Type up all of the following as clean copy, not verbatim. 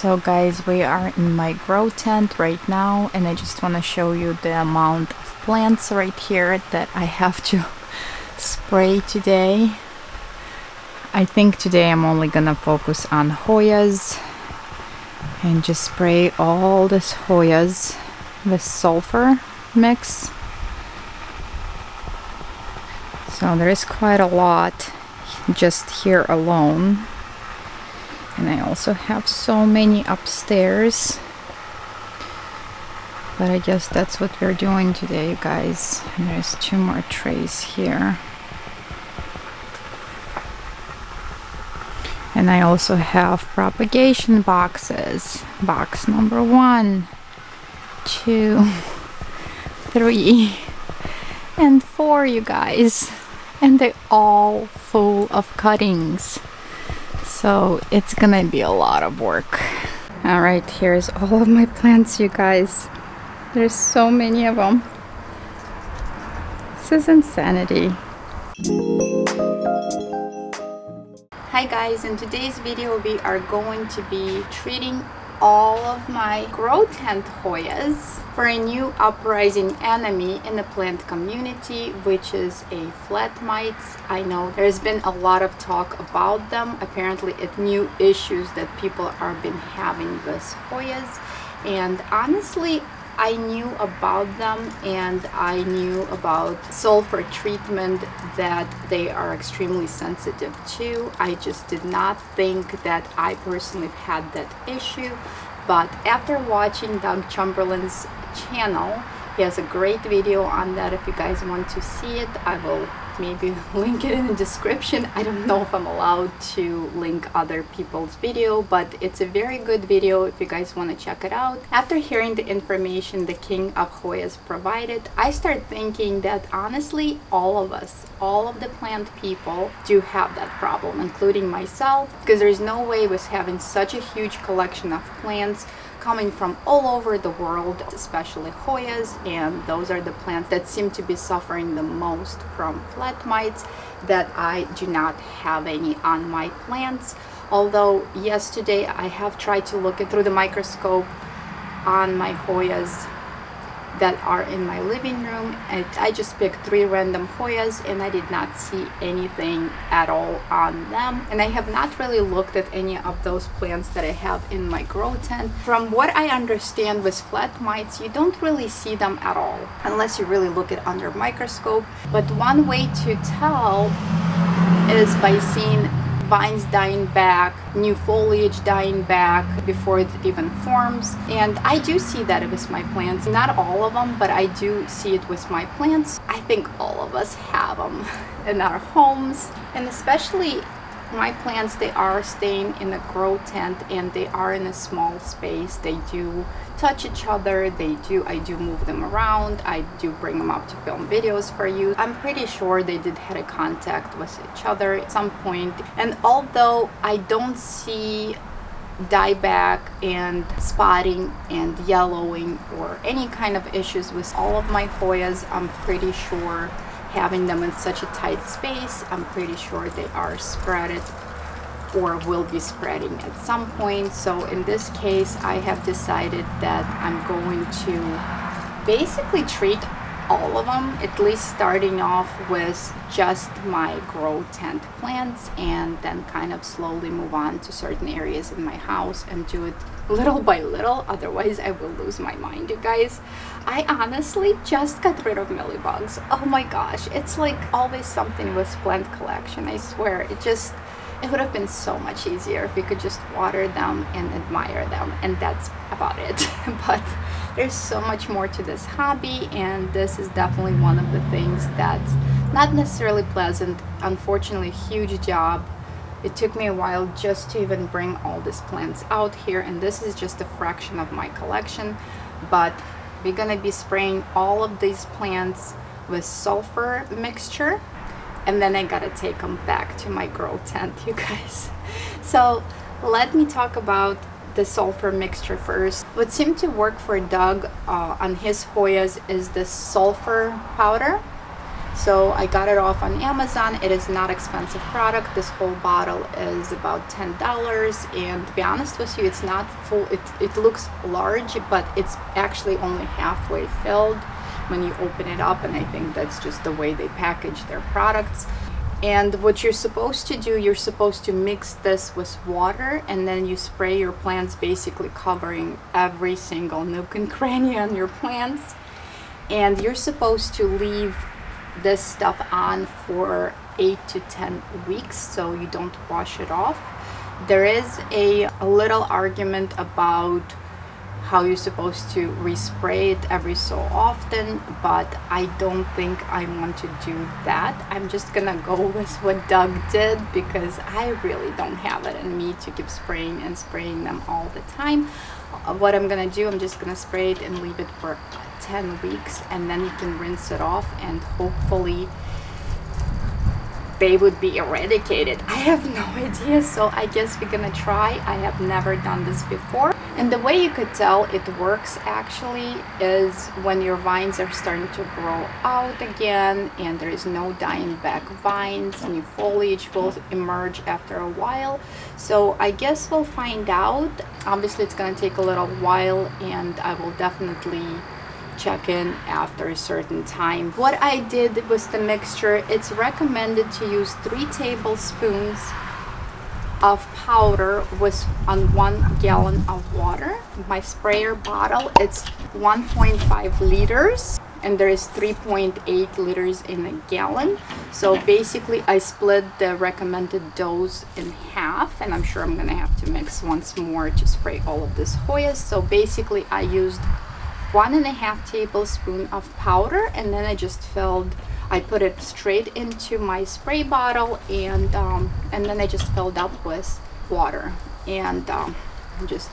So guys, we are in my grow tent right now, and I just want to show you the amount of plants right here that I have to spray today. I think today I'm only gonna focus on Hoyas and just spray all these Hoyas with sulfur mix. So there is quite a lot just here alone. And I also have so many upstairs. But I guess that's what we're doing today, guys. And there's two more trays here. And I also have propagation boxes. Box number 1, 2, 3, and 4, you guys. And they're all full of cuttings. So it's gonna be a lot of work. All right, here's all of my plants, you guys. There's so many of them. This is insanity. Hi guys, in today's video we are going to be treating all of my grow tent Hoyas for a new uprising enemy in the plant community, which is a flat mites. I know there's been a lot of talk about them. Apparently it's new issues that people are been having with Hoyas, and honestly I knew about them, and I knew about sulfur treatment that they are extremely sensitive to. I just did not think that I personally had that issue, but after watching Doug Chamberlain's channel, he has a great video on that. If you guys want to see it, I will maybe link it in the description. I don't know if I'm allowed to link other people's video, but it's a very good video if you guys want to check it out. After hearing the information the king of Hoyas provided, I start thinking that honestly all of us, all of the plant people do have that problem, including myself, because there's no way with having such a huge collection of plants coming from all over the world, especially Hoyas, and those are the plants that seem to be suffering the most from flat mites, that I do not have any on my plants. Although yesterday I have tried to look through the microscope on my Hoyas that are in my living room, and I just picked 3 random Hoyas and I did not see anything at all on them, and I have not really looked at any of those plants that I have in my grow tent. From what I understand with flat mites, you don't really see them at all unless you really look at under microscope, but one way to tell is by seeing vines dying back, new foliage dying back before it even forms. And I do see that with my plants. Not all of them, but I do see it with my plants. I think all of us have them in our homes. And especially my plants, they are staying in a grow tent and they are in a small space. They do touch each other, I do move them around, I do bring them up to film videos for you. I'm pretty sure they did have a contact with each other at some point. And although I don't see dieback and spotting and yellowing or any kind of issues with all of my Hoyas, I'm pretty sure having them in such a tight space, I'm pretty sure they are spreaded or will be spreading at some point. So in this case, I have decided that I'm going to basically treat all of them, at least starting off with just my grow tent plants, and then kind of slowly move on to certain areas in my house and do it little by little. Otherwise I will lose my mind, you guys. I honestly just got rid of mealybugs. Oh my gosh, it's like always something with plant collection, I swear. It would have been so much easier if we could just water them and admire them, and that's about it. But there's so much more to this hobby, and this is definitely one of the things that's not necessarily pleasant. Unfortunately, huge job. It took me a while just to even bring all these plants out here, and this is just a fraction of my collection. But we're gonna be spraying all of these plants with sulfur mixture, and then I gotta take them back to my grow tent, you guys. So let me talk about the sulfur mixture first. What seemed to work for Doug on his Hoyas is the sulfur powder. So I got it off on Amazon. It is not expensive product. This whole bottle is about $10, and to be honest with you, it's not full. It looks large, but it's actually only halfway filled when you open it up, and I think that's just the way they package their products. And what you're supposed to do, you're supposed to mix this with water, and then you spray your plants, basically covering every single nook and cranny on your plants. And you're supposed to leave this stuff on for 8 to 10 weeks, so you don't wash it off. There is a little argument about how you're supposed to respray it every so often, but I don't think I want to do that. I'm just gonna go with what Doug did, because I really don't have it in me to keep spraying and spraying them all the time. What I'm gonna do, I'm just gonna spray it and leave it for 10 weeks, and then you can rinse it off, and hopefully they would be eradicated. I have no idea, so I guess we're gonna try. I have never done this before. And the way you could tell it works actually is when your vines are starting to grow out again and there is no dying back vines. New foliage will emerge after a while. So I guess we'll find out. Obviously it's gonna take a little while, and I will definitely check in after a certain time. What I did was the mixture. It's recommended to use 3 tablespoons of powder with on 1 gallon of water. My sprayer bottle, it's 1.5 liters, and there is 3.8 liters in a gallon. So basically I split the recommended dose in half, and I'm sure I'm gonna have to mix once more to spray all of this Hoya. So basically I used 1.5 tablespoons of powder, and then I just filled, I put it straight into my spray bottle, and then I just filled up with water, and just,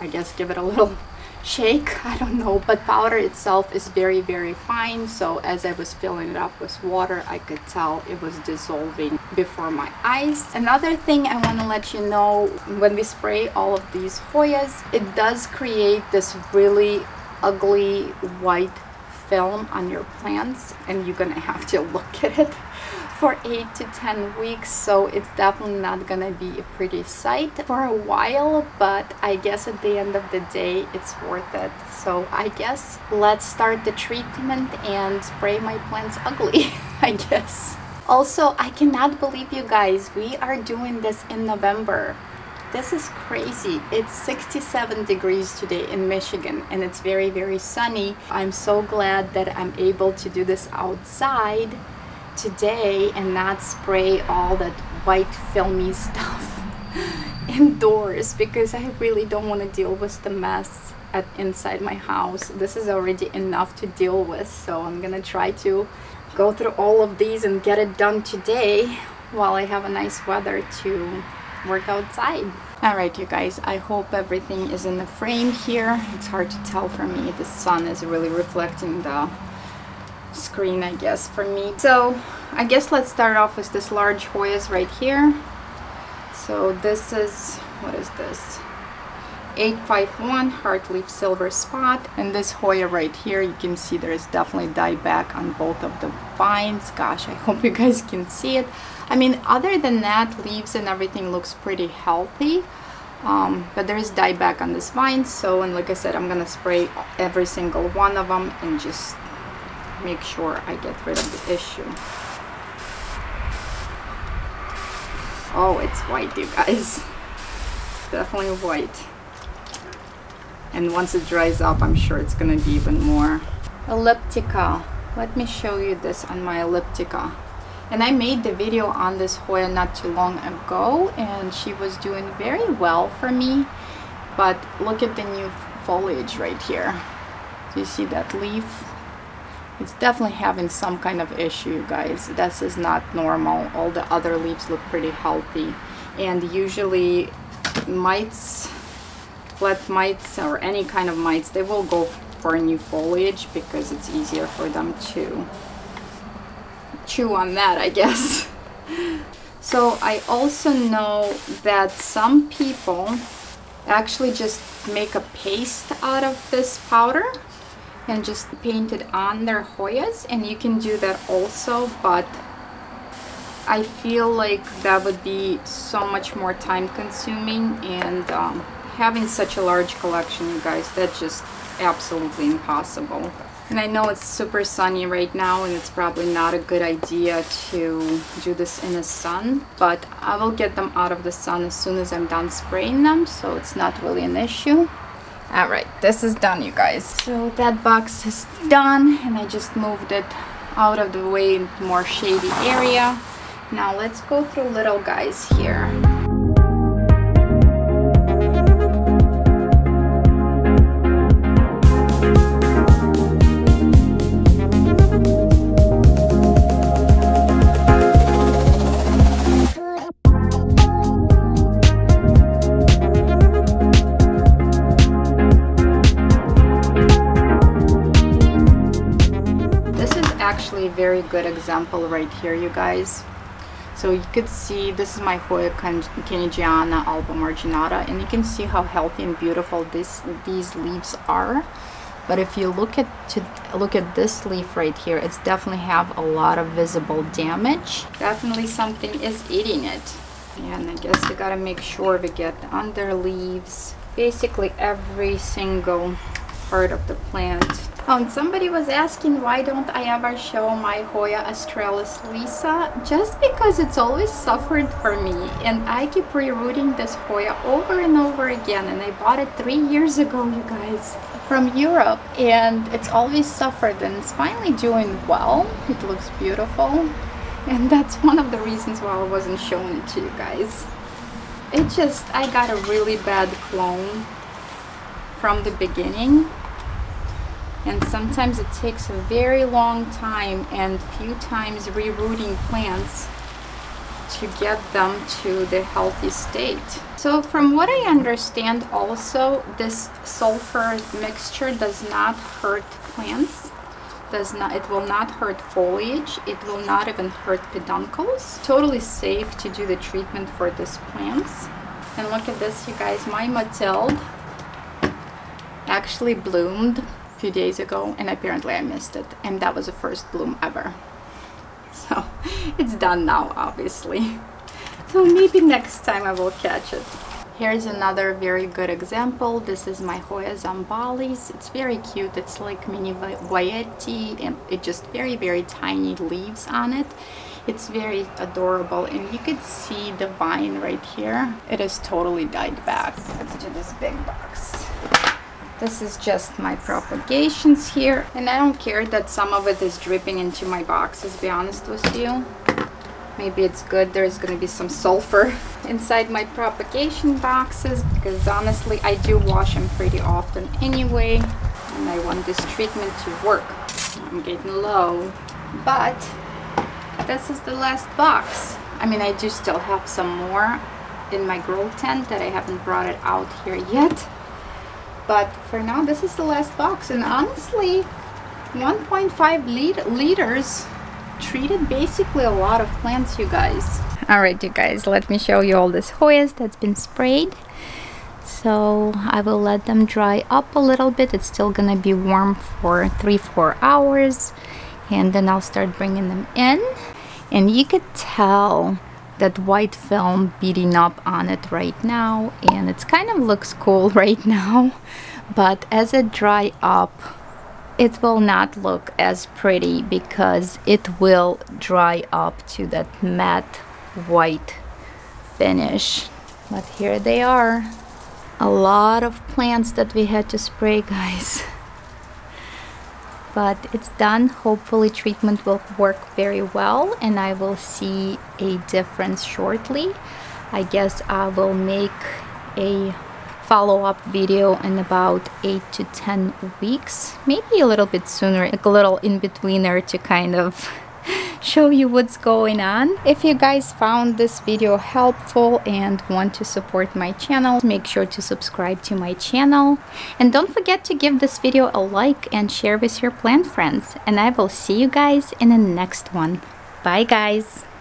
I guess, give it a little shake, I don't know. But powder itself is very, very fine, so as I was filling it up with water, I could tell it was dissolving before my eyes. Another thing I want to let you know, when we spray all of these Hoyas, it does create this really ugly white film on your plants, and you're gonna have to look at it for 8 to 10 weeks. So it's definitely not gonna be a pretty sight for a while, but I guess at the end of the day it's worth it. So I guess let's start the treatment and spray my plants ugly. I guess. Also, I cannot believe, you guys, we are doing this in November. This is crazy. It's 67 degrees today in Michigan, and it's very, very sunny. I'm so glad that I'm able to do this outside today and not spray all that white filmy stuff indoors, because I really don't want to deal with the mess inside my house. This is already enough to deal with, so I'm gonna try to go through all of these and get it done today while I have a nice weather to work outside. All right, you guys, I hope everything is in the frame here. It's hard to tell for me. The sun is really reflecting the screen, I guess, for me. So I guess let's start off with this large Hoyas right here. So this is, what is this? 851 Heartleaf Silver Spot, and this Hoya right here, you can see there is definitely dieback on both of the vines. Gosh, I hope you guys can see it. I mean, other than that, leaves and everything looks pretty healthy, but there is dieback on this vine. So, and like I said, I'm gonna spray every single one of them and just make sure I get rid of the issue. Oh, it's white, you guys. It's definitely white. And once it dries up, I'm sure it's gonna be even more. Elliptica. Let me show you this on my Elliptica. And I made the video on this Hoya not too long ago, and she was doing very well for me. But look at the new foliage right here. Do you see that leaf? It's definitely having some kind of issue, you guys. This is not normal. All the other leaves look pretty healthy. And usually mites, flat mites or any kind of mites, they will go for new foliage because it's easier for them to chew on that, I guess. So I also know that some people actually just make a paste out of this powder and just paint it on their Hoyas, and you can do that also, but I feel like that would be so much more time consuming, and having such a large collection, you guys, that's just absolutely impossible. And I know it's super sunny right now, and it's probably not a good idea to do this in the sun, but I will get them out of the sun as soon as I'm done spraying them, so it's not really an issue. All right, this is done, you guys. So that box is done, and I just moved it out of the way, more shady area. Now let's go through little guys here. Actually very good example right here, you guys. So you could see this is my Hoya Kinigiana alba marginata, and you can see how healthy and beautiful these leaves are. But if you look at this leaf right here, it's definitely have a lot of visible damage. Definitely something is eating it. And I guess you gotta make sure we get under leaves, basically every single part of the plant. Oh, and somebody was asking why don't I ever show my Hoya Australis Lisa? Just because it's always suffered for me, and I keep re-rooting this Hoya over and over again, and I bought it 3 years ago, you guys, from Europe, and it's always suffered, and it's finally doing well. It looks beautiful, and that's one of the reasons why I wasn't showing it to you guys. It just, I got a really bad clone from the beginning. And sometimes it takes a very long time and few times re-rooting plants to get them to the healthy state. So from what I understand also, this sulfur mixture does not hurt plants. It will not hurt foliage. It will not even hurt peduncles. Totally safe to do the treatment for these plants. And look at this, you guys. My Matilde actually bloomed few days ago, and apparently I missed it, and that was the first bloom ever. So it's done now, obviously, so maybe next time I will catch it. Here's another very good example. This is my Hoya Zambales. It's very cute. It's like mini viotti, and it just very, very tiny leaves on it. It's very adorable, and you could see the vine right here. It is totally died back. Let's do this big box. This is just my propagations here, and I don't care that some of it is dripping into my boxes, be honest with you. Maybe it's good there's going to be some sulfur inside my propagation boxes, because honestly I do wash them pretty often anyway, and I want this treatment to work. I'm getting low, but this is the last box. I mean, I do still have some more in my grow tent that I haven't brought it out here yet. But for now, this is the last box, and honestly, 1.5 liters treated basically a lot of plants, you guys. All right, you guys, let me show you all this Hoyas that's been sprayed. So I will let them dry up a little bit. It's still gonna be warm for 3-4 hours, and then I'll start bringing them in. And you could tell that white film beating up on it right now, and it's kind of looks cool right now, but as it dry up it will not look as pretty, because it will dry up to that matte white finish. But here they are, a lot of plants that we had to spray, guys. But it's done. Hopefully treatment will work very well, and I will see a difference shortly. I guess I will make a follow-up video in about 8 to 10 weeks, maybe a little bit sooner, like a little in-betweener to kind of show you what's going on. If you guys found this video helpful and want to support my channel, make sure to subscribe to my channel, and don't forget to give this video a like and share with your plant friends, and I will see you guys in the next one. Bye, guys.